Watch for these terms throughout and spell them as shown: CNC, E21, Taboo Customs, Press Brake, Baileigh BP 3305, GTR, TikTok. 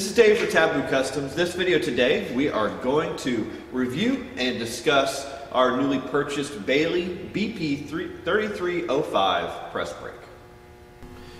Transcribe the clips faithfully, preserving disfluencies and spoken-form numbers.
This is Dave for Taboo Customs. This video today we are going to review and discuss our newly purchased Baileigh B P thirty-three oh five press brake.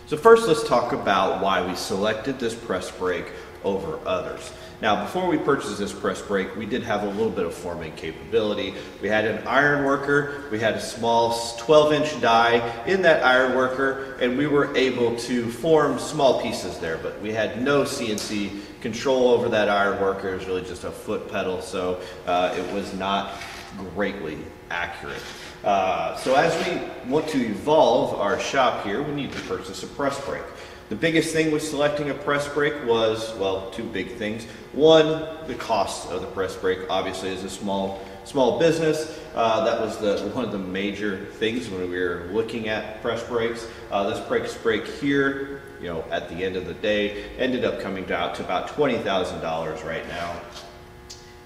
So first let's talk about why we selected this press brake over others. Now before we purchased this press brake we did have a little bit of forming capability. We had an iron worker, we had a small twelve inch die in that iron worker, and we were able to form small pieces there, but we had no C N C control over that iron worker. It was really just a foot pedal, so uh, it was not greatly accurate. Uh, so as we want to evolve our shop here, we need to purchase a press brake. The biggest thing with selecting a press brake was, well, two big things. One, the cost of the press brake. Obviously, as a small small business, uh, that was the one of the major things when we were looking at press brakes. Uh, this press brake here, you know, at the end of the day, ended up coming out to about twenty thousand dollars right now.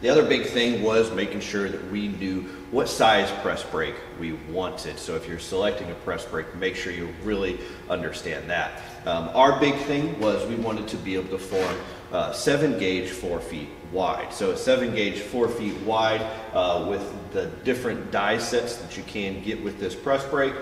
The other big thing was making sure that we knew what size press brake we wanted. So if you're selecting a press brake, make sure you really understand that. Um, our big thing was we wanted to be able to form uh, seven gauge four feet wide. So a seven gauge four feet wide uh, with the different die sets that you can get with this press brake.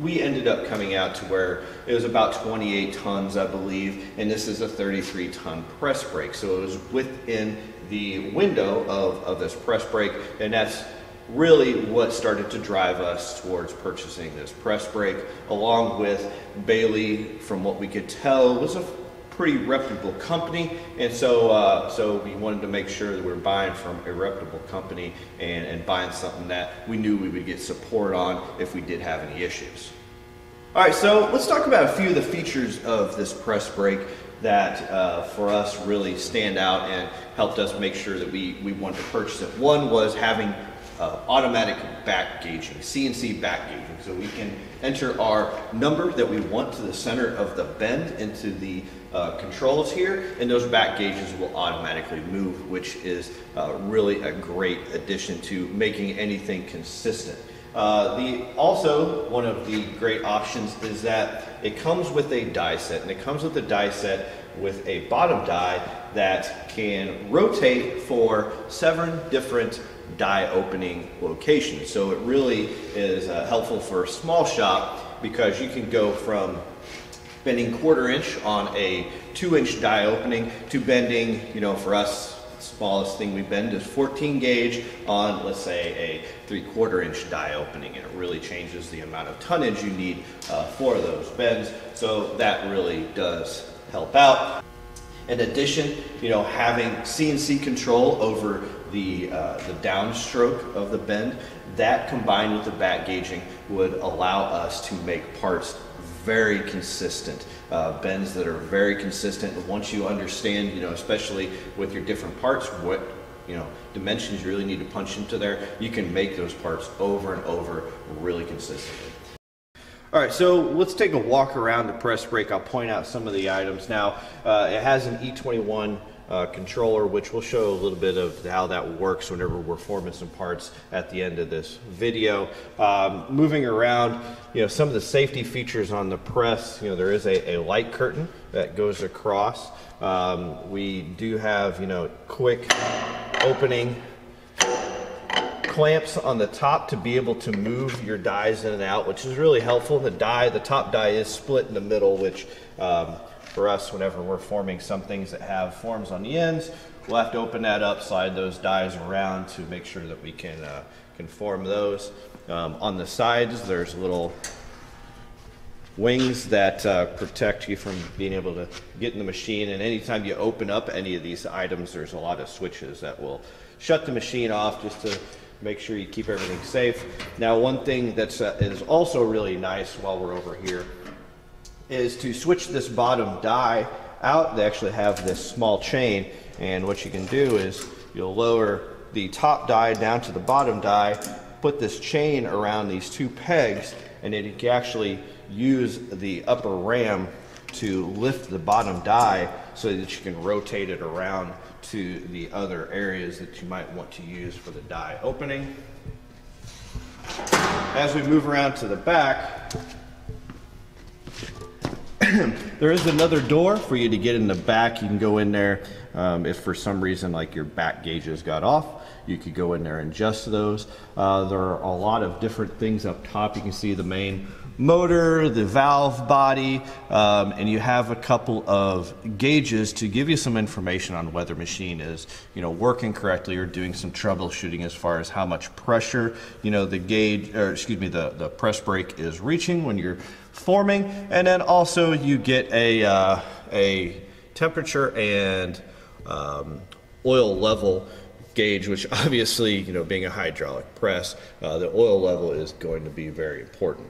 We ended up coming out to where it was about twenty-eight tons, I believe, and this is a thirty-three ton press brake. So it was within the window of, of this press brake, and that's really what started to drive us towards purchasing this press brake, along with Baileigh, from what we could tell, was a pretty reputable company, and so uh, so we wanted to make sure that we were buying from a reputable company and, and buying something that we knew we would get support on if we did have any issues. All right, so let's talk about a few of the features of this press brake that uh, for us really stand out and helped us make sure that we, we wanted to purchase it. One was having Uh, automatic back gauging, C N C back gauging, so we can enter our number that we want to the center of the bend into the uh, controls here, and those back gauges will automatically move, which is uh, really a great addition to making anything consistent. Uh, the also one of the great options is that it comes with a die set, and it comes with a die set with a bottom die that can rotate for seven different die opening locations. So it really is uh, helpful for a small shop because you can go from bending quarter inch on a two inch die opening to bending, you know, for us, smallest thing we bend is fourteen gauge on, let's say, a three quarter inch die opening, and it really changes the amount of tonnage you need uh, for those bends. So that really does help out. In addition, you know, having C N C control over the, uh, the downstroke of the bend, that combined with the back gauging would allow us to make parts very consistent, uh, bends that are very consistent. And once you understand, you know, especially with your different parts, what, you know, dimensions you really need to punch into there, you can make those parts over and over really consistently. All right, so let's take a walk around the press brake. I'll point out some of the items. Now, uh, it has an E twenty-one uh, controller, which we'll show a little bit of how that works whenever we're forming some parts at the end of this video. Um, moving around, you know, some of the safety features on the press, you know, there is a, a light curtain that goes across. Um, we do have, you know, quick opening clamps on the top to be able to move your dies in and out, which is really helpful. The die, the top die is split in the middle, which um, for us, whenever we're forming some things that have forms on the ends, we'll have to open that up, slide those dies around to make sure that we can, uh, can form those. Um, on the sides, there's little wings that uh, protect you from being able to get in the machine, and anytime you open up any of these items, there's a lot of switches that will shut the machine off just to make sure you keep everything safe. Now, one thing that's uh, is also really nice while we're over here is to switch this bottom die out. They actually have this small chain, and what you can do is you'll lower the top die down to the bottom die, put this chain around these two pegs, and then you can actually use the upper ram to lift the bottom die so that you can rotate it around to the other areas that you might want to use for the die opening. As we move around to the back, There is another door for you to get in the back. You can go in there um, if for some reason like your back gauges got off, you could go in there and adjust those. Uh, there are a lot of different things up top. You can see the main motor, the valve body, um, and you have a couple of gauges to give you some information on whether the machine is, you know, working correctly or doing some troubleshooting as far as how much pressure, you know, the gauge, or excuse me, the, the press brake is reaching when you're forming. And then also you get a, uh, a temperature and um, oil level gauge, which obviously, you know, being a hydraulic press, uh, the oil level is going to be very important.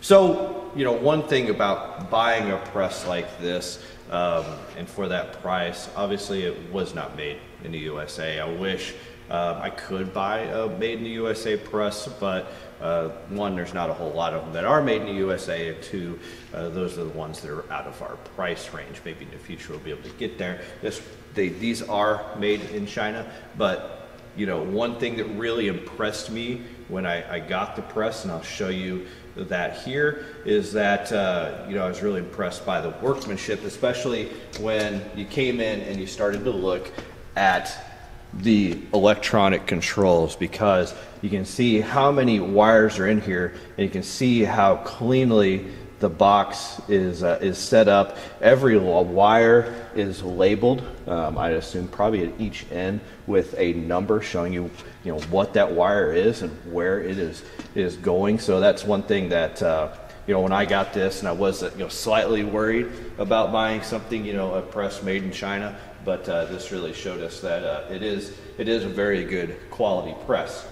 So, you know, one thing about buying a press like this, um, and for that price, obviously it was not made in the U S A. I wish uh, I could buy a made in the U S A press, but uh, one, there's not a whole lot of them that are made in the U S A, and two, uh, those are the ones that are out of our price range. Maybe in the future we'll be able to get there. This, they, these are made in China, but you know, one thing that really impressed me when I, I got the press, and I'll show you that here, is that, uh, you know, I was really impressed by the workmanship, especially when you came in and you started to look at the electronic controls, because you can see how many wires are in here, and you can see how cleanly the box is uh, is set up. Every wire is labeled, um, I'd assume probably at each end, with a number showing you, you know, what that wire is and where it is is going. So that's one thing that, uh, you know, when I got this, and I was, you know, slightly worried about buying something, you know, a press made in China, but uh, this really showed us that uh, it is it is a very good quality press.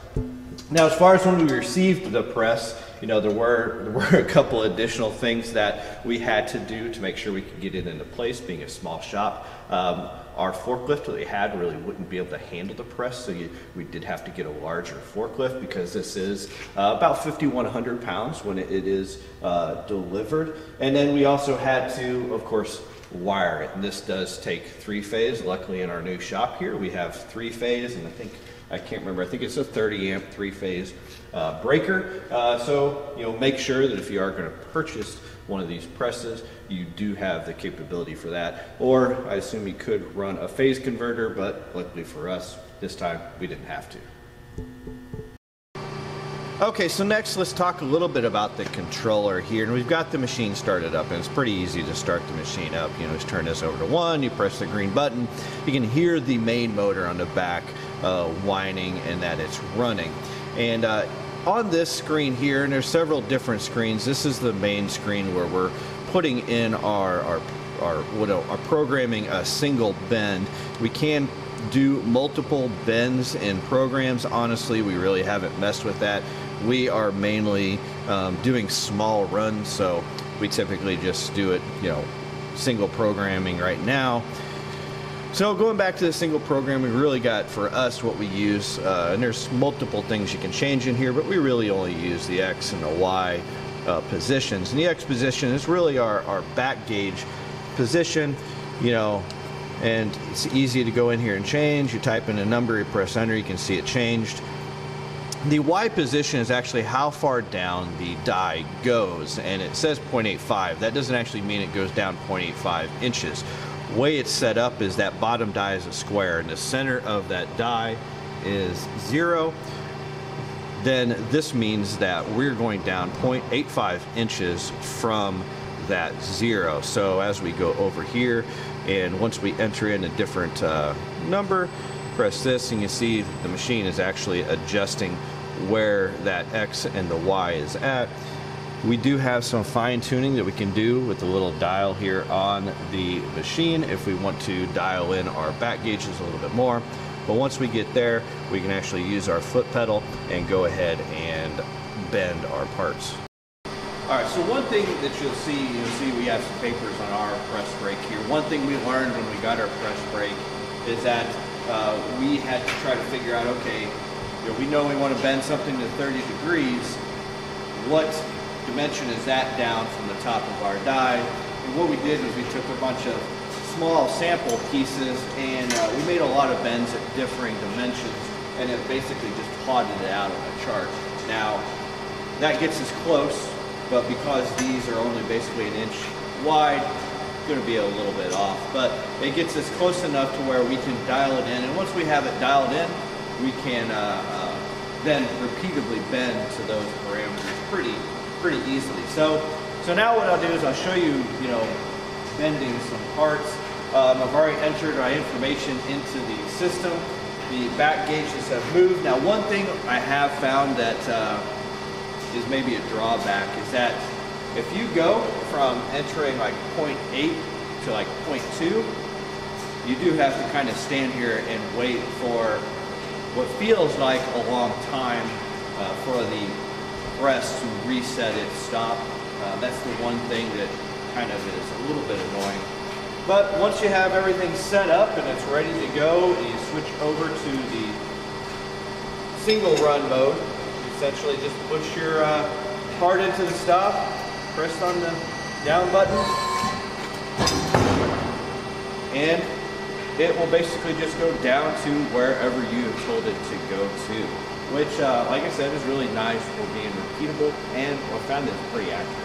Now, as far as when we received the press, you know, there were, there were a couple additional things that we had to do to make sure we could get it into place, being a small shop. Um, our forklift that we had really wouldn't be able to handle the press, so you, we did have to get a larger forklift, because this is uh, about fifty-one hundred pounds when it, it is uh, delivered. And then we also had to, of course, wire it. And this does take three phase. Luckily, in our new shop here, we have three phase, and I think, I can't remember, I think it's a thirty amp three-phase uh, breaker. Uh, so, you know, make sure that if you are going to purchase one of these presses, you do have the capability for that. Or I assume you could run a phase converter, but luckily for us, this time we didn't have to. Okay, so next let's talk a little bit about the controller here. And we've got the machine started up, and it's pretty easy to start the machine up. You know, just turn this over to one, you press the green button. You can hear the main motor on the back uh, whining and that it's running. And uh, on this screen here, and there's several different screens, this is the main screen where we're putting in our, our, our, what, our programming a single bend. We can do multiple bends in programs. Honestly, we really haven't messed with that. We are mainly um, doing small runs, so we typically just do it, you know, single programming right now. So going back to the single program, we really got for us what we use, uh, and there's multiple things you can change in here, but we really only use the X and the Y uh, positions. And the X position is really our, our back gauge position, you know, and it's easy to go in here and change. You type in a number, you press enter, you can see it changed. The Y position is actually how far down the die goes, and it says zero point eight five. That doesn't actually mean it goes down zero point eight five inches. The way it's set up is that bottom die is a square, and the center of that die is zero. Then this means that we're going down zero point eight five inches from that zero. So as we go over here, and once we enter in a different uh, number, press this, and you see the machine is actually adjusting where that X and the Y is at. We do have some fine tuning that we can do with the little dial here on the machine if we want to dial in our back gauges a little bit more. But once we get there, we can actually use our foot pedal and go ahead and bend our parts. All right, so one thing that you'll see, you'll see we have some papers on our press brake here. One thing we learned when we got our press brake is that uh, we had to try to figure out, okay, you know, we know we want to bend something to thirty degrees. What dimension is that down from the top of our die? And what we did was we took a bunch of small sample pieces, and uh, we made a lot of bends at differing dimensions, and it basically just plotted it out on a chart. Now, that gets us close but because these are only basically an inch wide, it's going to be a little bit off. But it gets us close enough to where we can dial it in, and once we have it dialed in, we can uh, uh, then repeatedly bend to those parameters pretty pretty easily. So so now what I'll do is I'll show you, you know, bending some parts. Um, I've already entered my information into the system. The back gauges have moved. Now, one thing I have found that uh, is maybe a drawback is that if you go from entering like point eight to like point two, you do have to kind of stand here and wait for what feels like a long time uh, for the press to reset its stop. Uh, that's the one thing that kind of is a little bit annoying. But once you have everything set up and it's ready to go, you switch over to the single run mode. You essentially just push your uh, part into the stop, press on the down button, and it will basically just go down to wherever you have told it to go to, which, uh, like I said, is really nice for being repeatable, and I found it pretty accurate.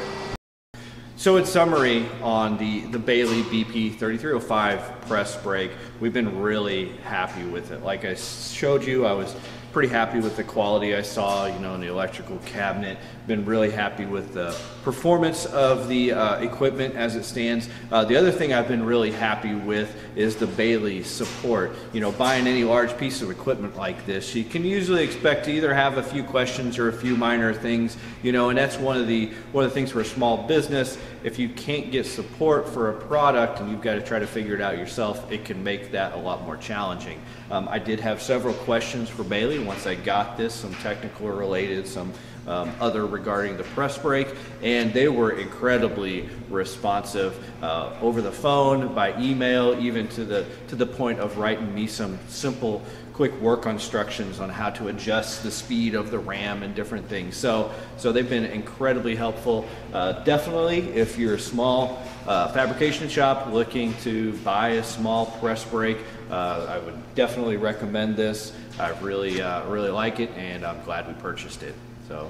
So in summary, on the, the Baileigh B P thirty-three oh five press brake, we've been really happy with it. Like I showed you, I was pretty happy with the quality I saw, you know, in the electrical cabinet. Been really happy with the performance of the uh, equipment as it stands. Uh, the other thing I've been really happy with is the Baileigh support. You know, buying any large piece of equipment like this, you can usually expect to either have a few questions or a few minor things, you know, and that's one of the one of the things for a small business. If you can't get support for a product and you've got to try to figure it out yourself, it can make that a lot more challenging. Um, I did have several questions for Baileigh once I got this, some technical related, some um, other regarding the press brake, and they were incredibly responsive uh, over the phone, by email, even to the to the point of writing me some simple quick work instructions on how to adjust the speed of the RAM and different things. So so they've been incredibly helpful. Uh, definitely, if you're a small uh, fabrication shop looking to buy a small press brake, uh, I would definitely recommend this. I really, uh, really like it, and I'm glad we purchased it. So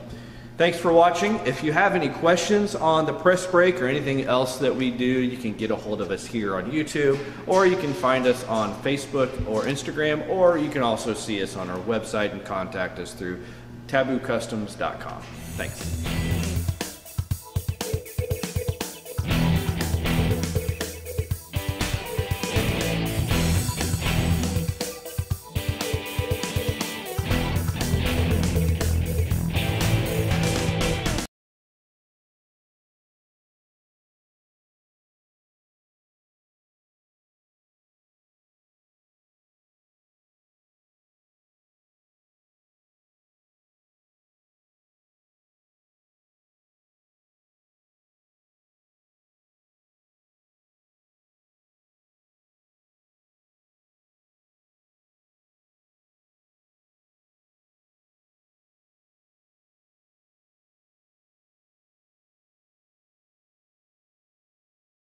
thanks for watching. If you have any questions on the press brake or anything else that we do, you can get a hold of us here on YouTube, or you can find us on Facebook or Instagram, or you can also see us on our website and contact us through taboo customs dot com. Thanks.